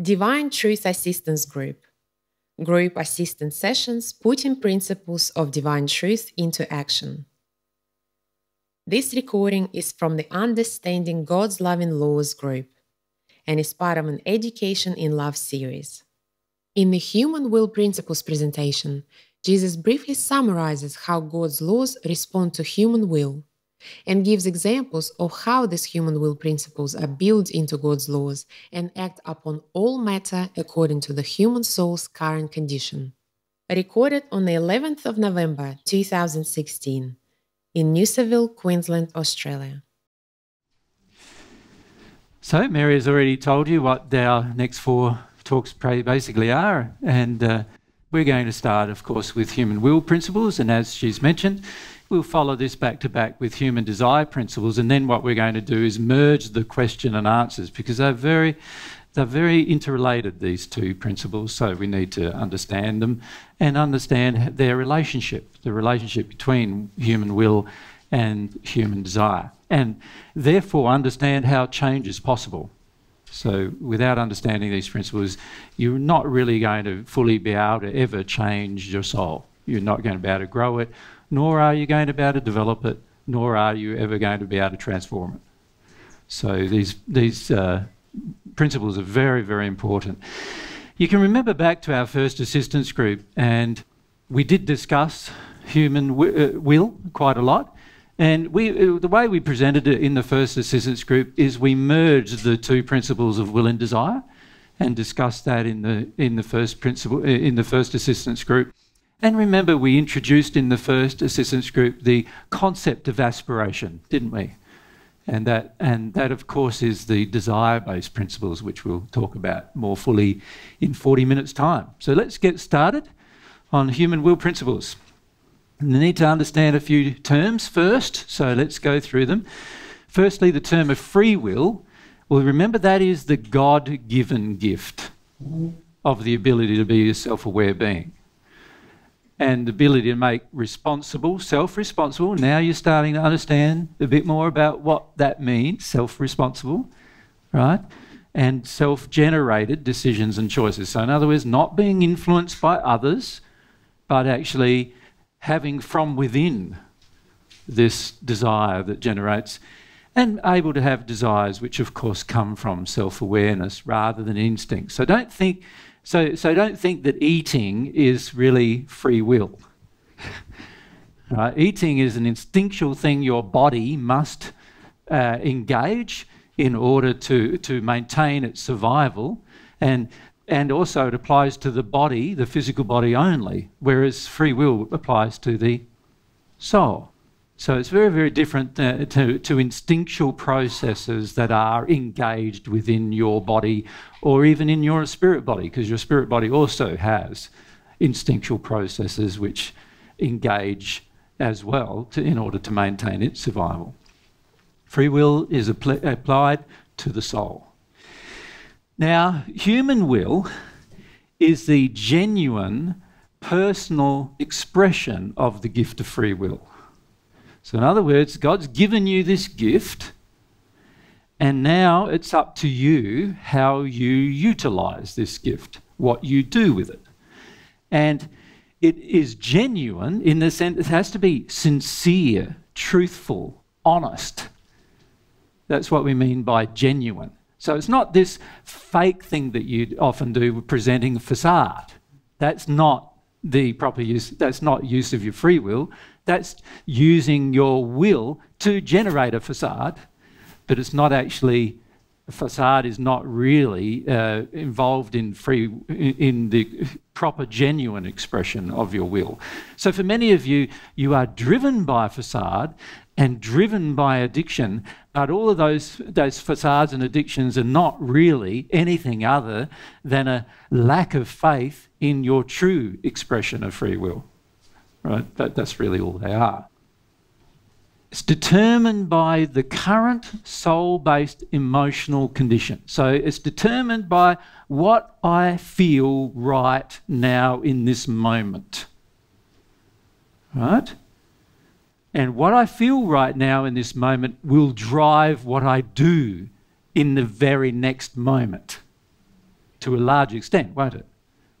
Divine Truth Assistance Group. Group assistance sessions putting principles of divine truth into action. This recording is from the Understanding God's Loving Laws group and is part of an Education in Love series. In the Human Will Principles presentation, Jesus briefly summarizes how God's laws respond to human will and gives examples of how these human will principles are built into God's laws and act upon all matter according to the human soul's current condition. Recorded on the 11th of November 2016 in Noosaville, Queensland, Australia. So Mary has already told you what our next four talks basically are, and we're going to start, of course, with human will principles, and as she's mentioned, we'll follow this back to back with human desire principles, and then what we're going to do is merge the question and answers, because they're very interrelated, these two principles, so we need to understand them and understand their relationship, the relationship between human will and human desire, and therefore understand how change is possible. So without understanding these principles, you're not really going to fully be able to ever change your soul. You're not going to be able to grow it, nor are you going to be able to develop it, nor are you ever going to be able to transform it. So these principles are very, very important. You can remember back to our first assistance group, and we did discuss human will quite a lot. And the way we presented it in the first assistance group is we merged the two principles of will and desire, and discussed that in the first assistance group. And remember, we introduced in the first assistance group the concept of aspiration, didn't we? And that, of course, is the desire-based principles, which we'll talk about more fully in 40 minutes' time. So let's get started on human will principles. And we need to understand a few terms first, so let's go through them. Firstly, the term of free will. Well, remember, that is the God-given gift of the ability to be a self-aware being, and the ability to make responsible, self-responsible. Now you're starting to understand a bit more about what that means, self-responsible, right? And self-generated decisions and choices. So in other words, not being influenced by others, but actually having from within this desire that generates, and able to have desires which of course come from self-awareness rather than instinct. So don't think that eating is really free will. Right? Eating is an instinctual thing your body must engage in order to maintain its survival, and also it applies to the body, the physical body only, whereas free will applies to the soul. So it's very, very different to instinctual processes that are engaged within your body or even in your spirit body, because your spirit body also has instinctual processes which engage as well in order to maintain its survival. Free will is applied to the soul. Now, human will is the genuine personal expression of the gift of free will. So in other words, God's given you this gift, and now it's up to you how you utilize this gift, what you do with it. And it is genuine in the sense it has to be sincere, truthful, honest. That's what we mean by genuine. So it's not this fake thing that you often do, presenting a facade. That's not the proper use, that's not use of your free will. That's using your will to generate a facade, but it's not actually, a facade is not really involved in the proper genuine expression of your will. So for many of you, you are driven by a facade and driven by addiction, but all of those facades and addictions are not really anything other than a lack of faith in your true expression of free will. Right? That's really all they are. It's determined by the current soul-based emotional condition. So it's determined by what I feel right now in this moment. Right? And what I feel right now in this moment will drive what I do in the very next moment to a large extent, won't it?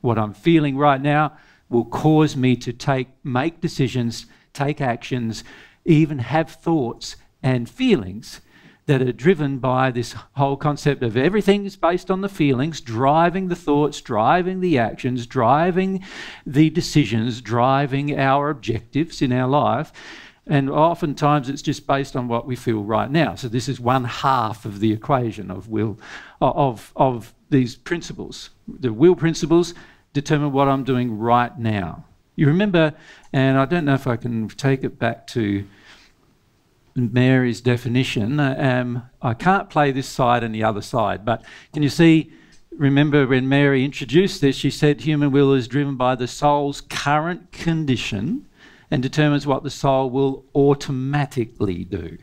What I'm feeling right now will cause me to make decisions, take actions, even have thoughts and feelings that are driven by this whole concept of everything is based on the feelings, driving the thoughts, driving the actions, driving the decisions, driving our objectives in our life. And oftentimes it's just based on what we feel right now. So this is one half of the equation of will, of these principles. The will principles determine what I'm doing right now. You remember, and I don't know if I can take it back to Mary's definition. I can't play this side and the other side, but can you see, remember when Mary introduced this, she said human will is driven by the soul's current condition and determines what the soul will automatically do.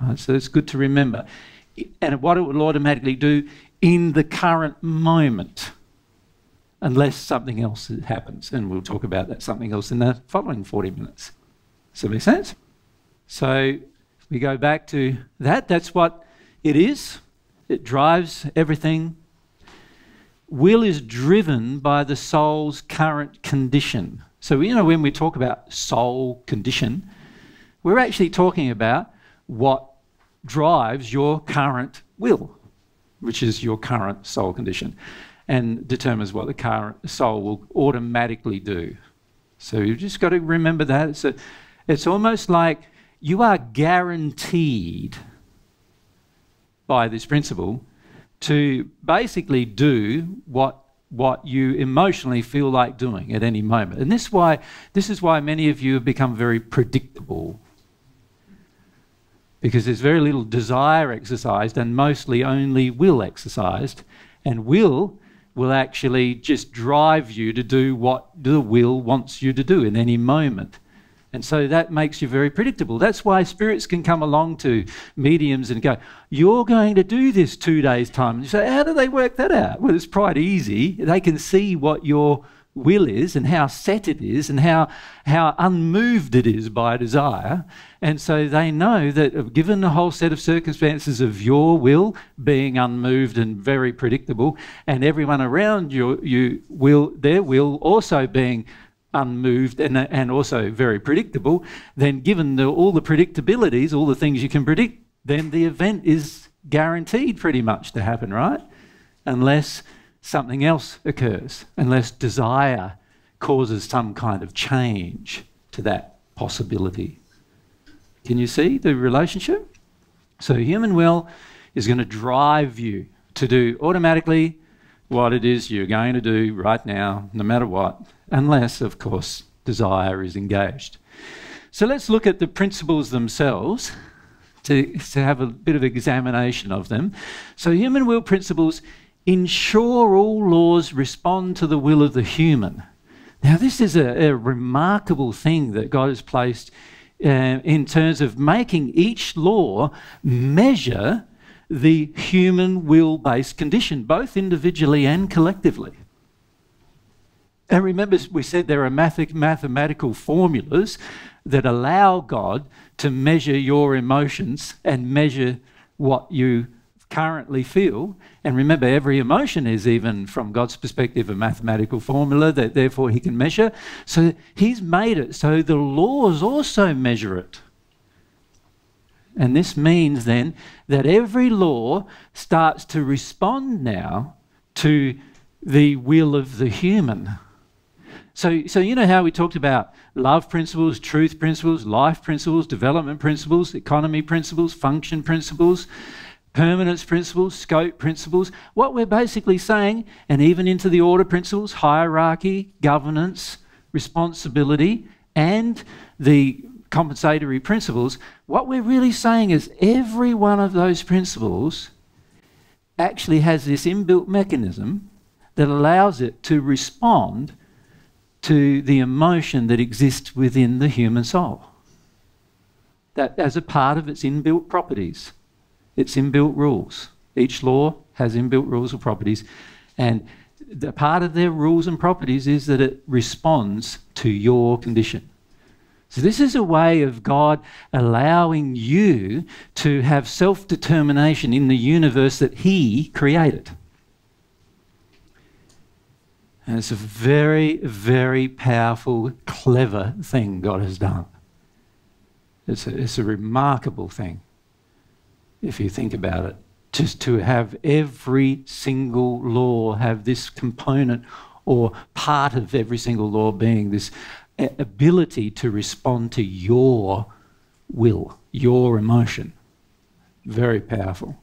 Right, so it's good to remember. And what it will automatically do in the current moment, unless something else happens. And we'll talk about that something else in the following 40 minutes. Does that make sense? So we go back to that. That's what it is. It drives everything. Will is driven by the soul's current condition. So, you know, when we talk about soul condition, we're actually talking about what drives your current will, which is your current soul condition, and determines what the current soul will automatically do. So you've just got to remember that. It's almost like you are guaranteed by this principle to basically do what you emotionally feel like doing at any moment. And this is why many of you have become very predictable, because there's very little desire exercised and mostly only will exercised. And will actually just drive you to do what the will wants you to do in any moment. And so that makes you very predictable. That's why spirits can come along to mediums and go, you're going to do this 2 days' time. And you say, how do they work that out? Well, it's quite easy. They can see what your will is and how set it is and how unmoved it is by desire. And so they know that given the whole set of circumstances of your will being unmoved and very predictable, and everyone around their will also being unmoved and also very predictable, then given all the predictabilities, all the things you can predict, then the event is guaranteed pretty much to happen, right? Unless something else occurs, unless desire causes some kind of change to that possibility. Can you see the relationship? So human will is going to drive you to do automatically what it is you're going to do right now, no matter what, unless, of course, desire is engaged. So let's look at the principles themselves to have a bit of examination of them. So human will principles ensure all laws respond to the will of the human. Now, this is a remarkable thing that God has placed in terms of making each law measure the human will-based condition, both individually and collectively. And remember, we said there are mathematical formulas that allow God to measure your emotions and measure what you currently feel. And remember, every emotion is, even from God's perspective, a mathematical formula that therefore he can measure. So he's made it so the laws also measure it. And this means then that every law starts to respond now to the will of the human. So you know how we talked about love principles, truth principles, life principles, development principles, economy principles, function principles, permanence principles, scope principles. What we're basically saying, and even into the order principles, hierarchy, governance, responsibility, and the compensatory principles, what we're really saying is every one of those principles actually has this inbuilt mechanism that allows it to respond to the emotion that exists within the human soul, that as a part of its inbuilt properties. It's inbuilt rules. Each law has inbuilt rules or properties, and the part of their rules and properties is that it responds to your condition. So this is a way of God allowing you to have self-determination in the universe that he created. it's a very, very powerful, clever thing God has done. It's a remarkable thing, if you think about it, just to have every single law have this component or part of every single law being this ability to respond to your will, your emotion. Very powerful.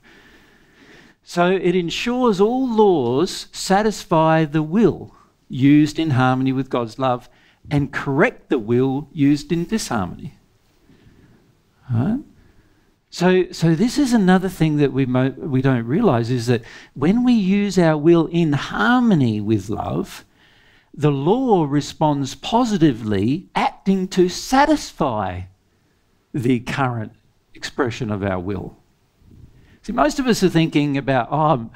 So it ensures all laws satisfy the will used in harmony with God's love and correct the will used in disharmony. Right? So this is another thing that we don't realise, is that when we use our will in harmony with love, the law responds positively, acting to satisfy the current expression of our will. See, most of us are thinking about, oh,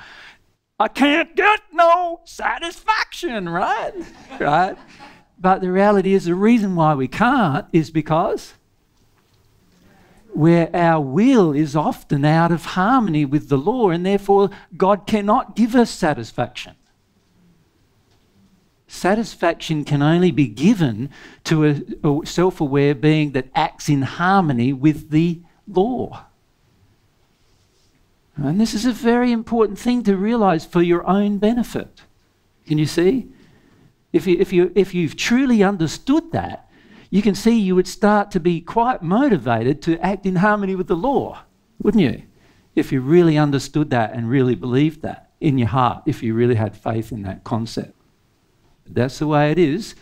I can't get no satisfaction, right? Right? But the reality is the reason why we can't is because where our will is often out of harmony with the law, and therefore God cannot give us satisfaction. Satisfaction can only be given to a self-aware being that acts in harmony with the law. And this is a very important thing to realise for your own benefit. Can you see? If you've truly understood that, you can see you would start to be quite motivated to act in harmony with the law, wouldn't you? If you really understood that and really believed that in your heart, if you really had faith in that concept. That's the way it is.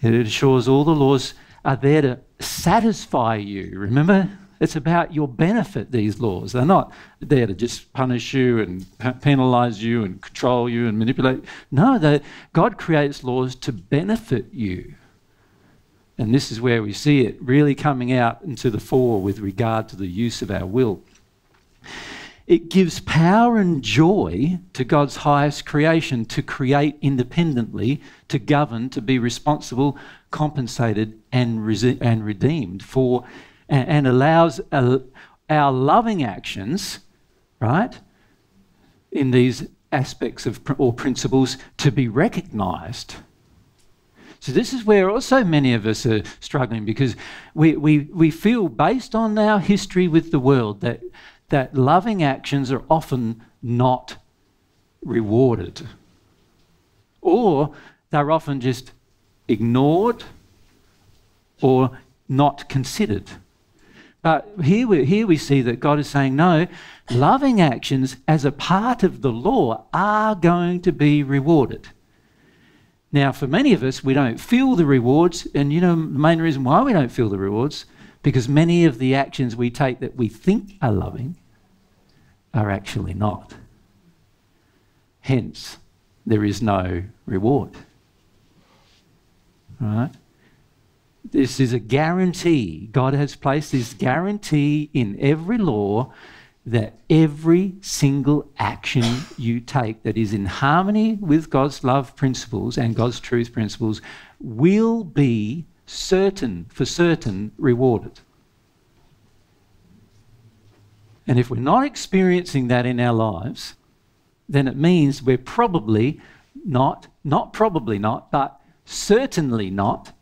It ensures all the laws are there to satisfy you. Remember, it's about your benefit, these laws. They're not there to just punish you and penalise you and control you and manipulate. No, God creates laws to benefit you. And this is where we see it really coming out into the fore with regard to the use of our will. It gives power and joy to God's highest creation to create independently, to govern, to be responsible, compensated and redeemed for, and allows our loving actions, right, in these aspects of or principles to be recognised. So this is where also many of us are struggling, because we feel, based on our history with the world, that loving actions are often not rewarded, or they're often just ignored or not considered. But here we see that God is saying, no, loving actions as a part of the law are going to be rewarded. Now, for many of us, we don't feel the rewards, and you know the main reason why we don't feel the rewards, because many of the actions we take that we think are loving are actually not. Hence, there is no reward. Right? This is a guarantee. God has placed this guarantee in every law that every single action you take that is in harmony with God's love principles and God's truth principles will be for certain rewarded. And if we're not experiencing that in our lives, then it means we're probably not, but certainly not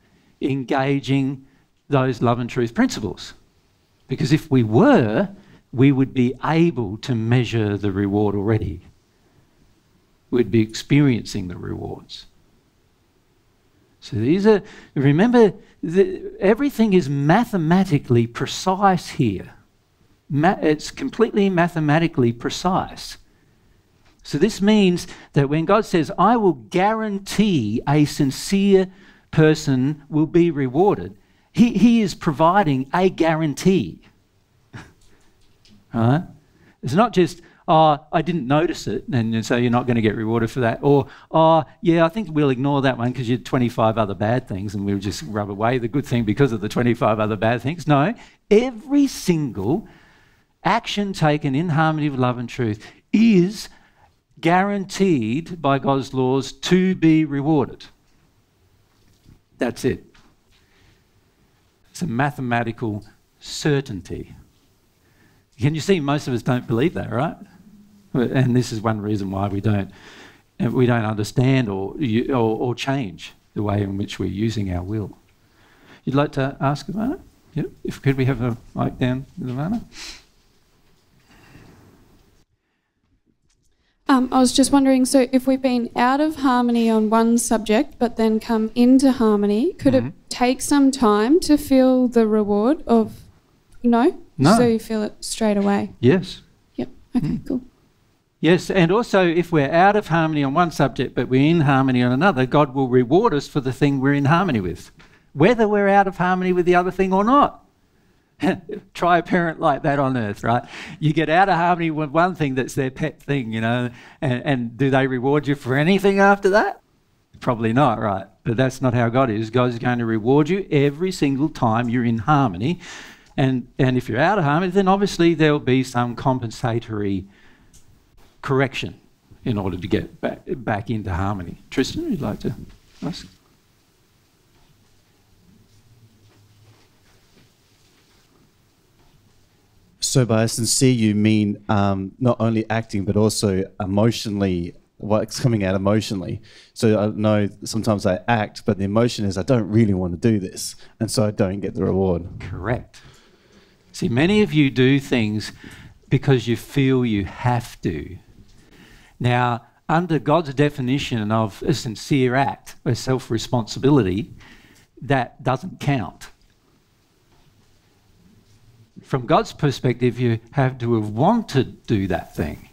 engaging those love and truth principles. Because if we were, we would be able to measure the reward already. We'd be experiencing the rewards. So these are, remember, everything is mathematically precise here. It's completely mathematically precise. So this means that when God says, I will guarantee a sincere person will be rewarded, he is providing a guarantee. Right? It's not just, oh, I didn't notice it, and so you're not going to get rewarded for that. Or, oh, yeah, I think we'll ignore that one because you had 25 other bad things and we'll just rub away the good thing because of the 25 other bad things. No, every single action taken in harmony with love and truth is guaranteed by God's laws to be rewarded. That's it. It's a mathematical certainty. Can you see most of us don't believe that, right? And this is one reason why we don't and we don't understand or change the way in which we're using our will. You'd like to ask Ivana? Yep. If could we have a mic down with Ivana? I was just wondering, so if we've been out of harmony on one subject but then come into harmony, could it take some time to feel the reward of no? No. So you feel it straight away? Yes. Yep. Okay, cool. Yes, and also if we're out of harmony on one subject but we're in harmony on another, God will reward us for the thing we're in harmony with, whether we're out of harmony with the other thing or not. Try a parent like that on earth, right? You get out of harmony with one thing that's their pet thing, you know, and do they reward you for anything after that? Probably not, right? But that's not how God is. God is going to reward you every single time you're in harmony. And if you're out of harmony, then obviously there'll be some compensatory correction in order to get back into harmony. Tristan, you'd like to ask? So by sincere, you mean not only acting, but also emotionally, what's coming out emotionally. So I know sometimes I act, but the emotion is I don't really want to do this, and so I don't get the reward. Correct. See, many of you do things because you feel you have to. Now, under God's definition of a sincere act, or self-responsibility, that doesn't count. From God's perspective, you have to have wanted to do that thing.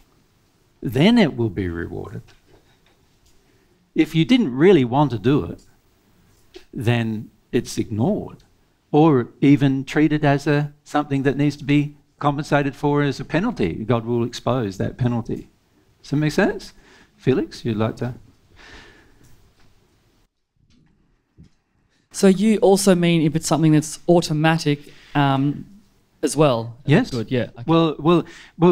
Then it will be rewarded. If you didn't really want to do it, then it's ignored or even treated as something that needs to be compensated for as a penalty. God will expose that penalty. Does that make sense? Felix, you'd like to? So you also mean if it's something that's automatic, as well. Yes. Good. Yeah. Okay. Well,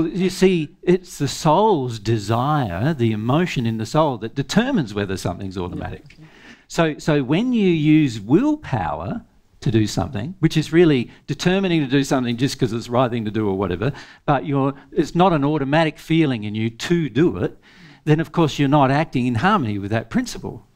you see, it's the soul's desire, the emotion in the soul, that determines whether something's automatic. Yeah, okay. So when you use willpower to do something, which is really determining to do something just because it's the right thing to do or whatever, but it's not an automatic feeling in you to do it, then of course you're not acting in harmony with that principle.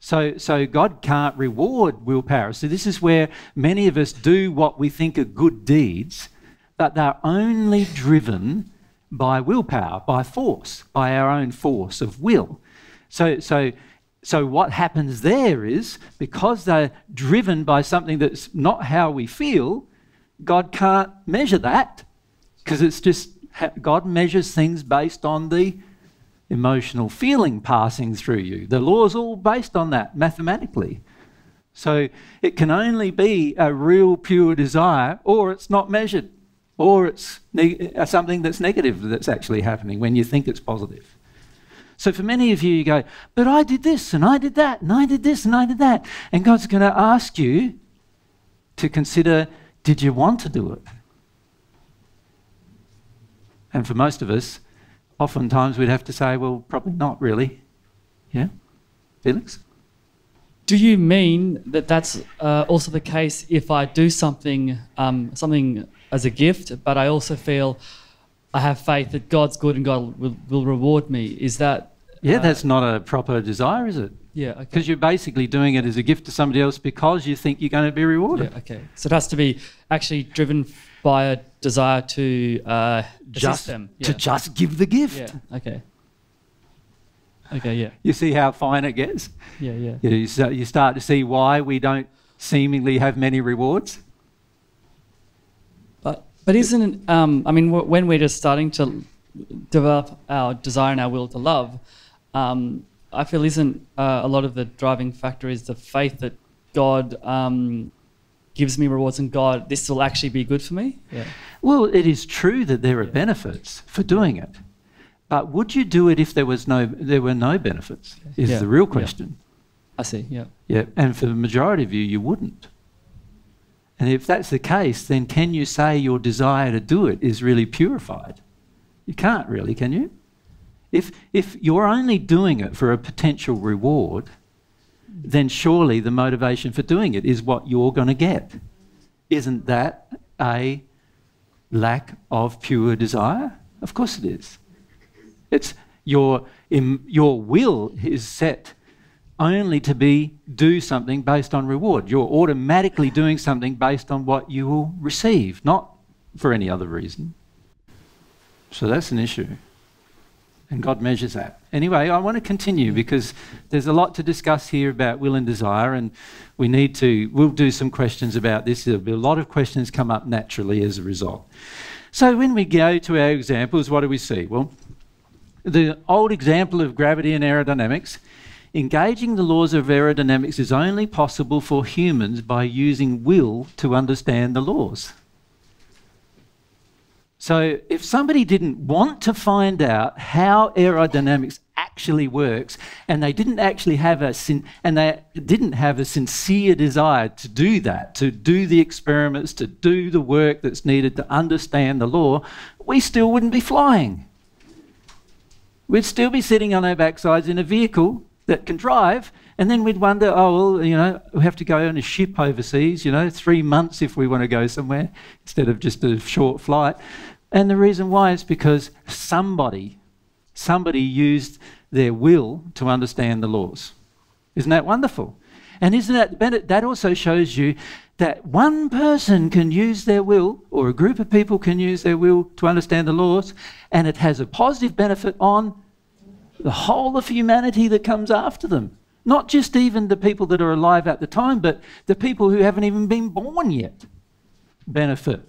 So God can't reward willpower. So this is where many of us do what we think are good deeds, but they're only driven by willpower, by force, by our own force of will. So what happens there is, because they're driven by something that's not how we feel, God can't measure that, because it's just God measures things based on the emotional feeling passing through you. The law is all based on that mathematically. So it can only be a real pure desire, or it's not measured, or it's something that's negative that's actually happening when you think it's positive. So for many of you go, but I did this and I did that and I did this and I did that. And God's going to ask you to consider, did you want to do it? And for most of us, oftentimes we'd have to say, well, probably not really. Yeah? Felix? Do you mean that that's also the case if I do something, something as a gift, but I also feel I have faith that God's good and God will reward me? Is that... Yeah, that's not a proper desire, is it? Yeah, okay. Because you're basically doing it as a gift to somebody else because you think you're going to be rewarded. Yeah, okay. So it has to be actually driven by a desire to just them. Yeah. To just give the gift. Yeah, okay. Okay, yeah. You see how fine it gets? Yeah, yeah. You start to see why we don't seemingly have many rewards. But isn't... I mean, when we're just starting to develop our desire and our will to love, I feel isn't a lot of the driving factor is the faith that God... gives me rewards and God, this will actually be good for me? Yeah. Well, it is true that there are benefits for doing it. But would you do it if there were no benefits? Okay. Is the real question. Yeah. I see, yeah. Yeah, and for the majority of you, you wouldn't. And if that's the case, then can you say your desire to do it is really purified? You can't really, can you? If you're only doing it for a potential reward, then surely the motivation for doing it is what you're going to get. Isn't that a lack of pure desire? Of course it is. It's your your will is set only to do something based on reward. You're automatically doing something based on what you will receive, not for any other reason. So that's an issue. And God measures that. Anyway, I want to continue because there's a lot to discuss here about will and desire, and we'll do some questions about this. There'll be a lot of questions come up naturally as a result. So when we go to our examples, what do we see? Well, the old example of gravity and aerodynamics, engaging the laws of aerodynamics is only possible for humans by using will to understand the laws. So if somebody didn't want to find out how aerodynamics actually works, and they didn't actually have a sincere desire to do that, to do the experiments, to do the work that's needed to understand the law, we still wouldn't be flying. We'd still be sitting on our backsides in a vehicle that can drive, and then we'd wonder, oh, well, you know, we have to go on a ship overseas, you know, 3 months if we want to go somewhere instead of just a short flight. And the reason why is because somebody used their will to understand the laws. Isn't that wonderful? And isn't that, Bennett, that also shows you that one person can use their will, or a group of people can use their will to understand the laws, and it has a positive benefit on the whole of humanity that comes after them. Not just even the people that are alive at the time, but the people who haven't even been born yet benefit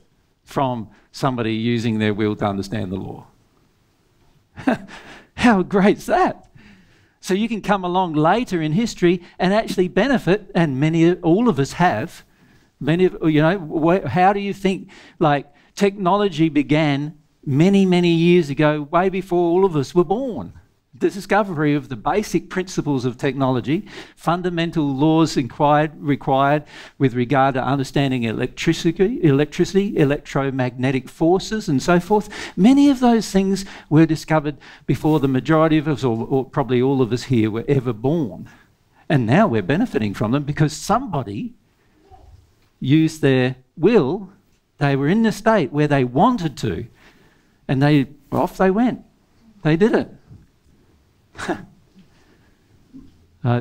from somebody using their will to understand the law. How great's that? So you can come along later in history and actually benefit, and all of us have. You know, how do you think, like, technology began many, many years ago, way before all of us were born? The discovery of the basic principles of technology, fundamental laws required with regard to understanding electricity, electromagnetic forces, and so forth. Many of those things were discovered before the majority of us, or probably all of us here, were ever born. And now we're benefiting from them because somebody used their will. They were in the state where they wanted to, and off they went. They did it.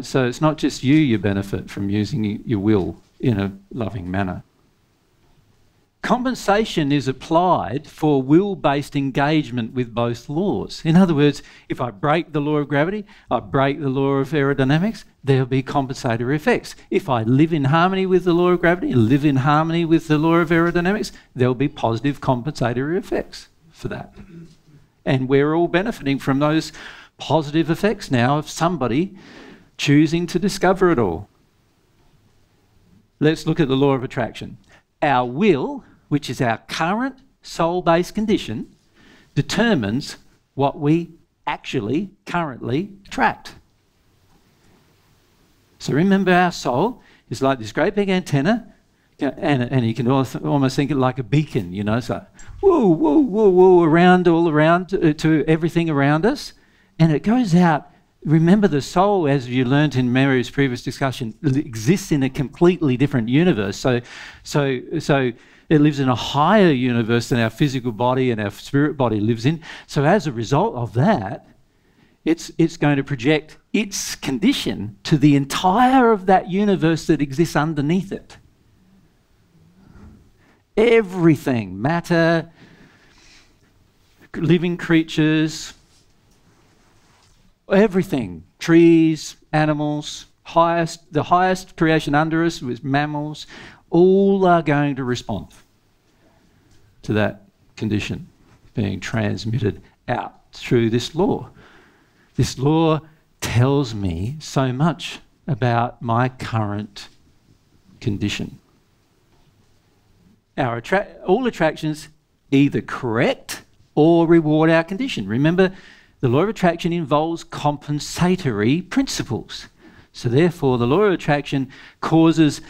So it's not just you benefit from using your will in a loving manner. Compensation is applied for will-based engagement with both laws. In other words, if I break the law of gravity, I break the law of aerodynamics, there'll be compensatory effects. If I live in harmony with the law of gravity and live in harmony with the law of aerodynamics, there'll be positive compensatory effects for that. And we're all benefiting from those positive effects now of somebody choosing to discover it all. Let's look at the law of attraction. Our will, which is our current soul-based condition, determines what we actually currently attract. So remember, our soul is like this great big antenna, and you can almost think it like a beacon, you know, so whoa, whoa, whoa, whoa, around, all around, to everything around us. And it goes out. Remember, the soul, as you learnt in Mary's previous discussion, exists in a completely different universe. So it lives in a higher universe than our physical body and our spirit body lives in. So as a result of that, it's going to project its condition to the entire of that universe that exists underneath it. Everything, matter, living creatures, everything, trees, animals, the highest creation under us was mammals, all are going to respond to that condition being transmitted out through this law. This law tells me so much about my current condition. All attractions either correct or reward our condition. Remember, the law of attraction involves compensatory principles. So therefore, the law of attraction causes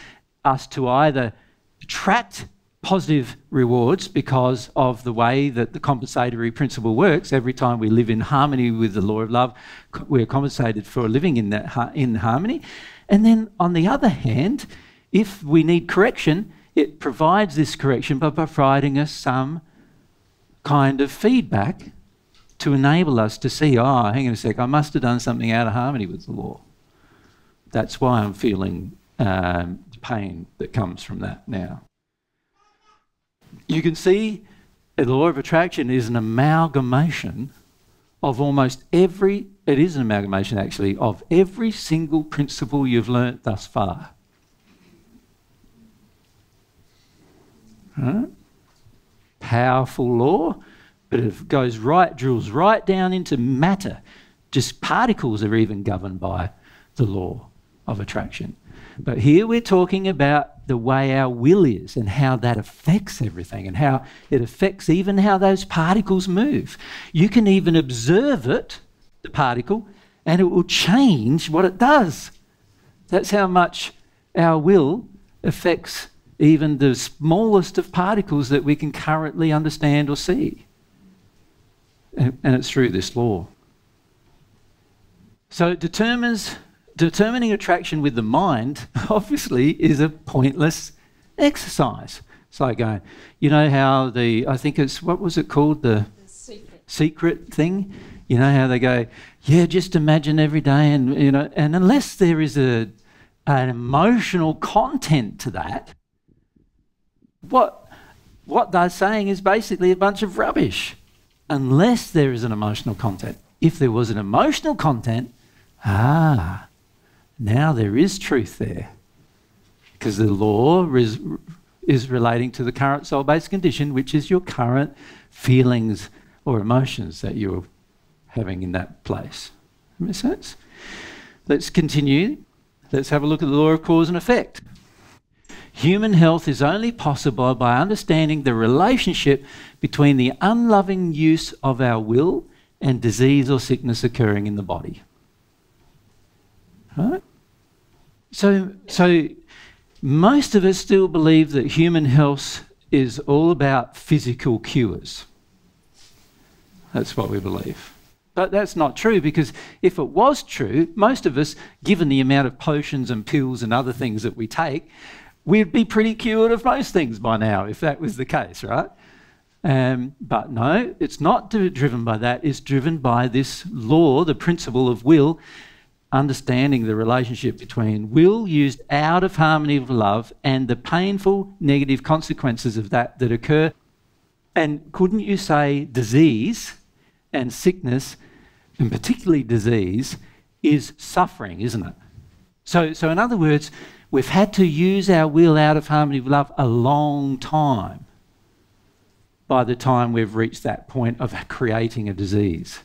us to either attract positive rewards because of the way that the compensatory principle works. Every time we live in harmony with the law of love, we're compensated for living in harmony. And then on the other hand, if we need correction, it provides this correction by providing us some kind of feedback to enable us to see, oh, hang on a sec, I must have done something out of harmony with the law. That's why I'm feeling pain that comes from that now. You can see the law of attraction is an amalgamation of almost every, it is an amalgamation actually, of every single principle you've learnt thus far. Right? Powerful law, but it goes right, drills right down into matter. Just particles are even governed by the law of attraction. But here we're talking about the way our will is and how that affects everything and how it affects even how those particles move. You can even observe it, the particle, and it will change what it does. That's how much our will affects even the smallest of particles that we can currently understand or see. And it's through this law. So it determining attraction with the mind, obviously, is a pointless exercise. It's like going, you know how the, I think it's, what was it called? The secret thing? You know how they go, yeah, just imagine every day, and, you know, and unless there is an emotional content to that, what they're saying is basically a bunch of rubbish, unless there is an emotional content. If there was an emotional content, now there is truth there, because the law is relating to the current soul-based condition, which is your current feelings or emotions that you're having in that place. Make sense? Let's continue. Let's have a look at the law of cause and effect. Human health is only possible by understanding the relationship between the unloving use of our will and disease or sickness occurring in the body. Right? So most of us still believe that human health is all about physical cures. That's what we believe. But that's not true, because if it was true, most of us, given the amount of potions and pills and other things that we take, we'd be pretty cured of most things by now if that was the case, right? But no, it's not driven by that. It's driven by this law, the principle of will, understanding the relationship between will used out of harmony of love and the painful negative consequences of that occur. And couldn't you say disease and sickness, and particularly disease, is suffering, isn't it? So in other words, we've had to use our will out of harmony of love a long time by the time we've reached that point of creating a disease.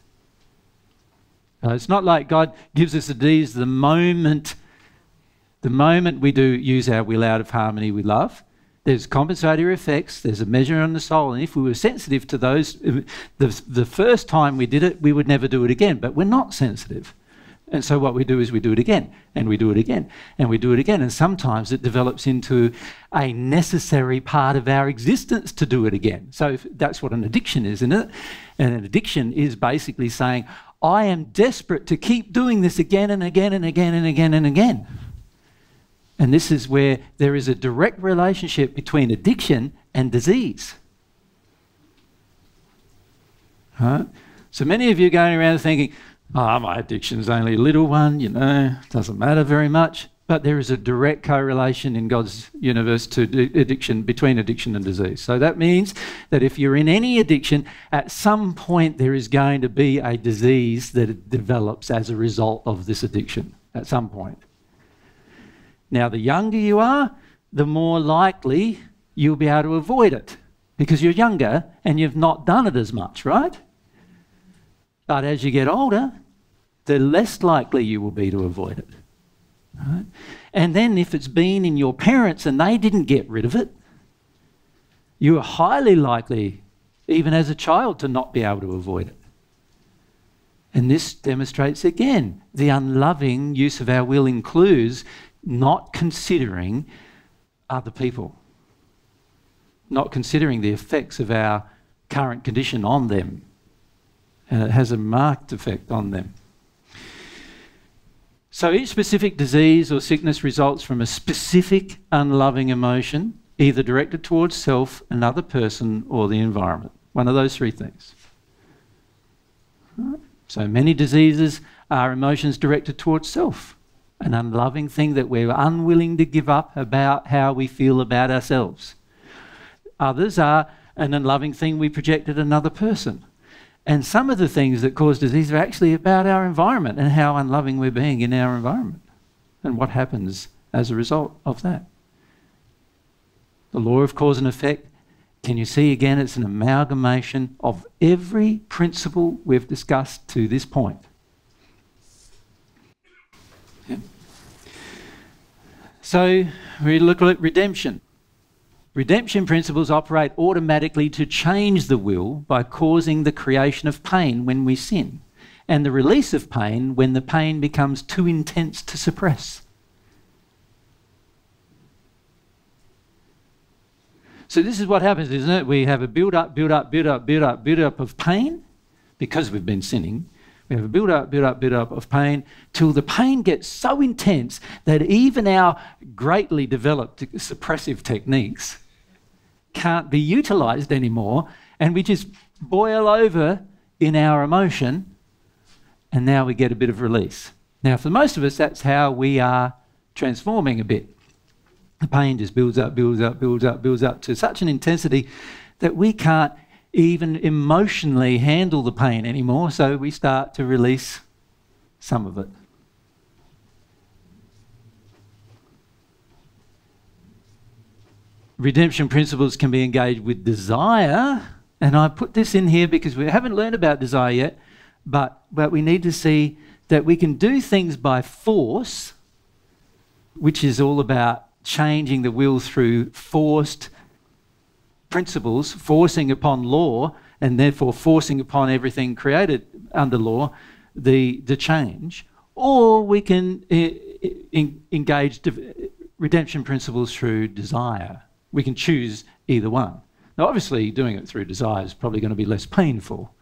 It's not like God gives us a disease the moment we do use our will out of harmony with love. There's compensatory effects, there's a measure on the soul, and if we were sensitive to those, the first time we did it, we would never do it again, but we're not sensitive. And so what we do is we do it again, and we do it again, and we do it again, and sometimes it develops into a necessary part of our existence to do it again. So that's what an addiction is, isn't it? And an addiction is basically saying, I am desperate to keep doing this again and again and again and again and again. And this is where there is a direct relationship between addiction and disease. Right? So many of you are going around thinking, oh, my addiction's only a little one, you know, doesn't matter very much. But there is a direct correlation in God's universe to addiction, between addiction and disease. So that means that if you're in any addiction, at some point there is going to be a disease that develops as a result of this addiction, at some point. Now, the younger you are, the more likely you'll be able to avoid it, because you're younger and you've not done it as much, right? But as you get older, the less likely you will be to avoid it. Right? And then if it's been in your parents and they didn't get rid of it, you are highly likely, even as a child, to not be able to avoid it. And this demonstrates again, the unloving use of our will includes not considering other people, not considering the effects of our current condition on them. And it has a marked effect on them. So each specific disease or sickness results from a specific unloving emotion, either directed towards self, another person, or the environment. One of those three things. So many diseases are emotions directed towards self, an unloving thing that we're unwilling to give up about how we feel about ourselves. Others are an unloving thing we project at another person. And some of the things that cause disease are actually about our environment and how unloving we're being in our environment and what happens as a result of that. The law of cause and effect, can you see again, it's an amalgamation of every principle we've discussed to this point. Yeah. So we look at redemption. Redemption principles operate automatically to change the will by causing the creation of pain when we sin, and the release of pain when the pain becomes too intense to suppress. So this is what happens, isn't it? We have a build-up, build-up, build-up, build-up, build-up of pain because we've been sinning. We have a build-up, build-up, build-up of pain till the pain gets so intense that even our greatly developed suppressive techniques can't be utilised anymore, and we just boil over in our emotion, and now we get a bit of release. Now, for most of us, that's how we are transforming a bit. The pain just builds up, builds up, builds up, builds up to such an intensity that we can't even emotionally handle the pain anymore, so we start to release some of it. Redemption principles can be engaged with desire, and I put this in here because we haven't learned about desire yet, but we need to see that we can do things by force, which is all about changing the will through forced principles, forcing upon law, and therefore forcing upon everything created under law, the change. Or we can engage redemption principles through desire. We can choose either one. Now, obviously, doing it through desire is probably going to be less painful,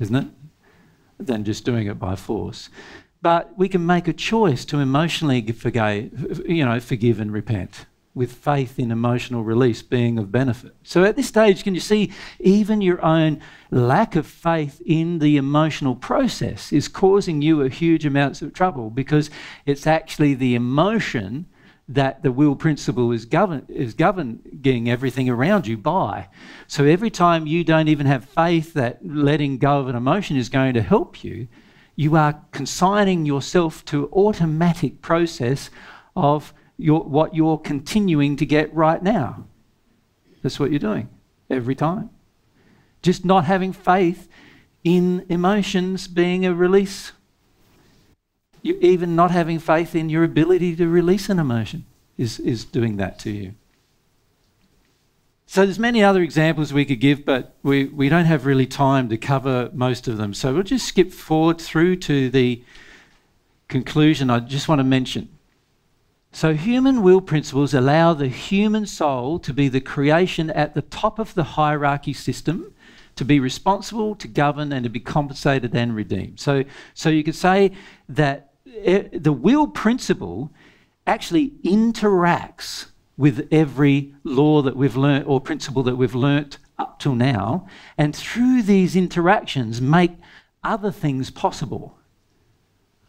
isn't it, than just doing it by force. But we can make a choice to emotionally forgive, forgive and repent, with faith in emotional release being of benefit. So at this stage, can you see even your own lack of faith in the emotional process is causing you a huge amount of trouble, because it's actually the emotion that the will principle is governing everything around you by. So every time you don't even have faith that letting go of an emotion is going to help you, you are consigning yourself to automatic process of what you're continuing to get right now. That's what you're doing every time. Just not having faith in emotions being a release. You even not having faith in your ability to release an emotion is doing that to you. So there's many other examples we could give, but we don't have really time to cover most of them. So we'll just skip forward through to the conclusion I just want to mention. So human will principles allow the human soul to be the creation at the top of the hierarchy system, to be responsible, to govern, and to be compensated and redeemed. So you could say that the will principle actually interacts with every law that we've learnt or principle that we've learnt up till now, and through these interactions make other things possible.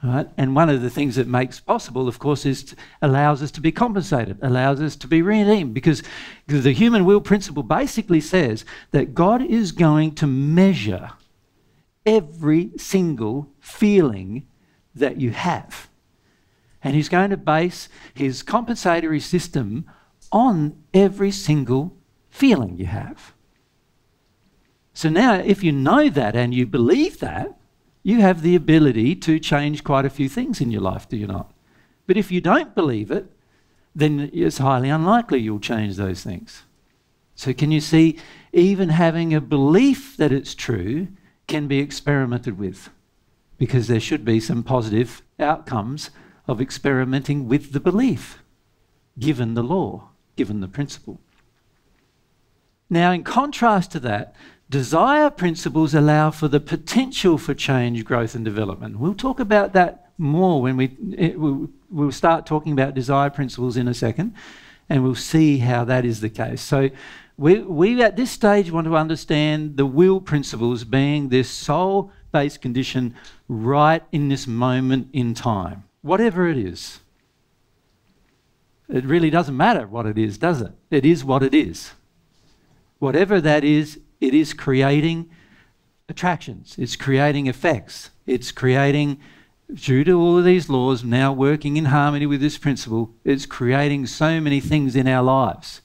Right? And one of the things that makes possible, of course, is allows us to be compensated, allows us to be redeemed, because the human will principle basically says that God is going to measure every single feeling that you have. And he's going to base his compensatory system on every single feeling you have. So now, if you know that and you believe that, you have the ability to change quite a few things in your life, do you not? But if you don't believe it, then it's highly unlikely you'll change those things. So can you see, even having a belief that it's true can be experimented with, because there should be some positive outcomes of experimenting with the belief, given the law, given the principle. Now, in contrast to that, desire principles allow for the potential for change, growth, and development. We'll talk about that more when we'll start talking about desire principles in a second, and we'll see how that is the case. So we at this stage want to understand the will principles being this soul faith-based condition right in this moment in time, whatever it is. It really doesn't matter what it is, does it? It is what it is. Whatever that is, it is creating attractions. It's creating effects. It's creating, due to all of these laws now working in harmony with this principle, it's creating so many things in our lives.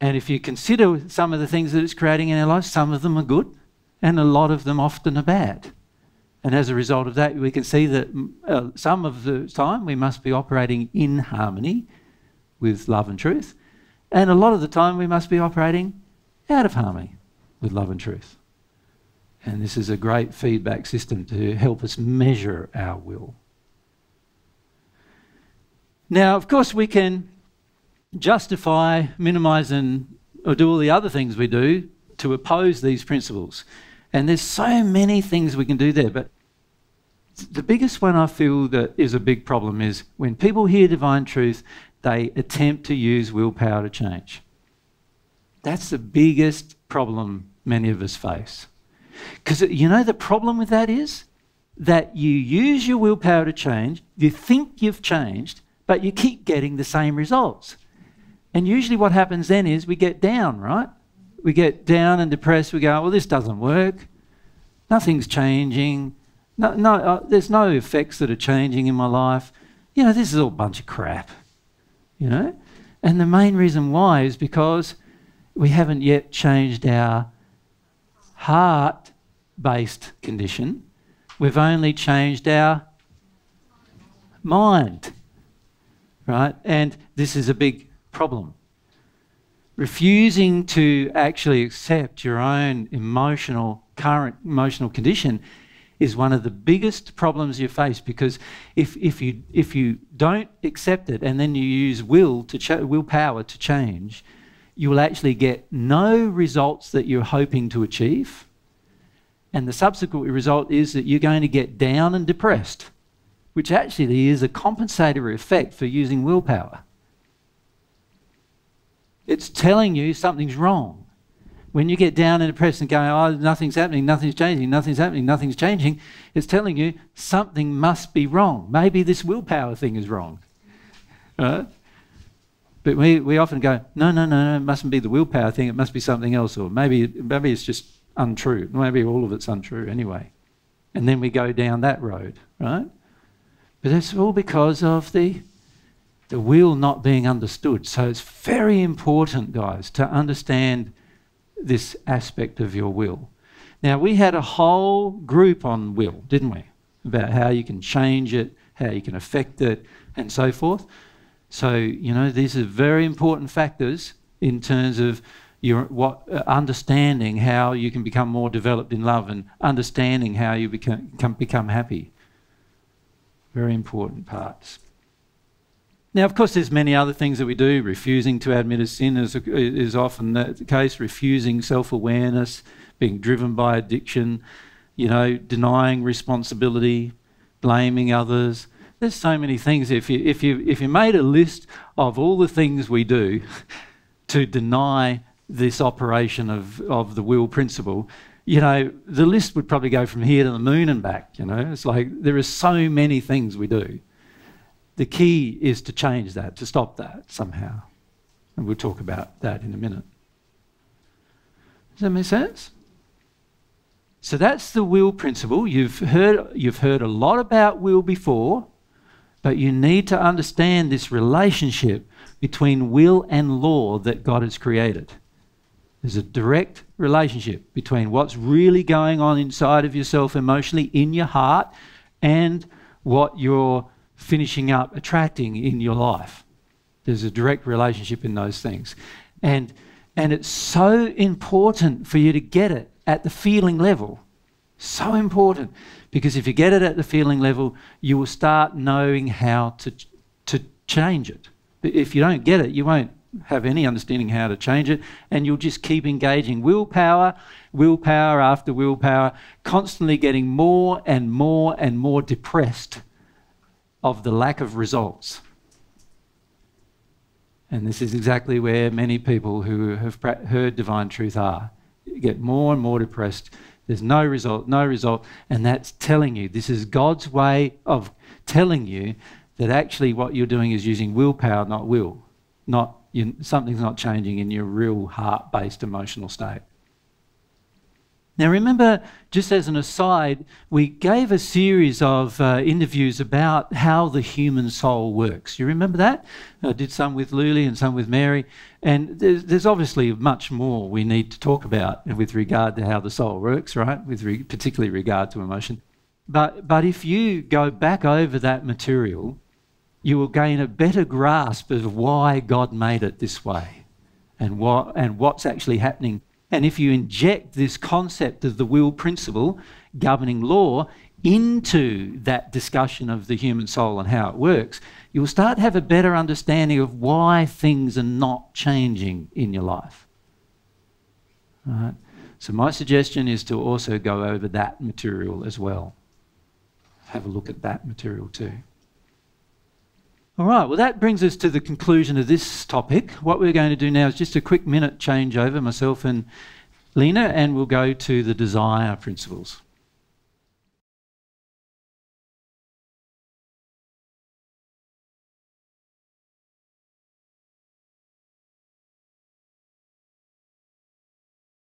And if you consider some of the things that it's creating in our lives, some of them are good and a lot of them often are bad. And as a result of that, we can see that some of the time we must be operating in harmony with love and truth, and a lot of the time we must be operating out of harmony with love and truth. And this is a great feedback system to help us measure our will. Now, of course, we can justify, minimize, or do all the other things we do to oppose these principles. And there's so many things we can do there, but the biggest one I feel that is a big problem is when people hear divine truth, they attempt to use willpower to change. That's the biggest problem many of us face. Because you know the problem with that is that you use your willpower to change, you think you've changed, but you keep getting the same results. And usually what happens then is we get down, right? We get down and depressed. We go, well, this doesn't work. Nothing's changing. There's no effects that are changing in my life. You know, this is all a bunch of crap, you know? And the main reason why is because we haven't yet changed our heart-based condition. We've only changed our mind, right? And this is a big problem. Refusing to actually accept your own current emotional condition is one of the biggest problems you face, because if you don't accept it and then you use willpower to change, you will actually get no results that you're hoping to achieve, and the subsequent result is that you're going to get down and depressed, which actually is a compensatory effect for using willpower. It's telling you something's wrong. When you get down and depressed and going, oh, nothing's happening, nothing's changing, nothing's happening, nothing's changing, it's telling you something must be wrong. Maybe this willpower thing is wrong. But we often go, no, it mustn't be the willpower thing, it must be something else, or maybe it's just untrue. Maybe all of it's untrue anyway. And then we go down that road, right? But that's all because of the will not being understood. So it's very important, guys, to understand this aspect of your will. Now, we had a whole group on will, didn't we? About how you can change it, how you can affect it, and so forth. So, you know, these are very important factors in terms of understanding how you can become more developed in love and understanding how you become happy. Very important parts. Now, of course, there's many other things that we do. Refusing to admit a sin is often the case. Refusing self-awareness, being driven by addiction, you know, denying responsibility, blaming others. There's so many things. If you made a list of all the things we do to deny this operation of the will principle, you know, the list would probably go from here to the moon and back, you know. It's like there are so many things we do. The key is to change that, to stop that somehow. And we'll talk about that in a minute. Does that make sense? So that's the will principle. You've heard a lot about will before, but you need to understand this relationship between will and law that God has created. There's a direct relationship between what's really going on inside of yourself emotionally, in your heart, and what your finishing up attracting in your life. There's a direct relationship in those things. And it's so important for you to get it at the feeling level. So important. Because if you get it at the feeling level, you will start knowing how to change it. But if you don't get it, you won't have any understanding how to change it, and you'll just keep engaging willpower after willpower, constantly getting more and more and more depressed of the lack of results. And this is exactly where many people who have heard divine truth are. You get more and more depressed. There's no result, no result. And that's telling you, this is God's way of telling you that actually what you're doing is using willpower, not will. Not you, something's not changing in your real heart-based emotional state. Now remember, just as an aside, we gave a series of interviews about how the human soul works. You remember that? I did some with Luli and some with Mary. And there's obviously much more we need to talk about with regard to how the soul works, right? With particularly regard to emotion. But if you go back over that material, you will gain a better grasp of why God made it this way and what's actually happening. And if you inject this concept of the will principle, governing law, into that discussion of the human soul and how it works, you'll start to have a better understanding of why things are not changing in your life. All right. So my suggestion is to also go over that material as well. Have a look at that material too. All right, well, that brings us to the conclusion of this topic. What we're going to do now is just a quick minute changeover, myself and Lena, and we'll go to the desire principles.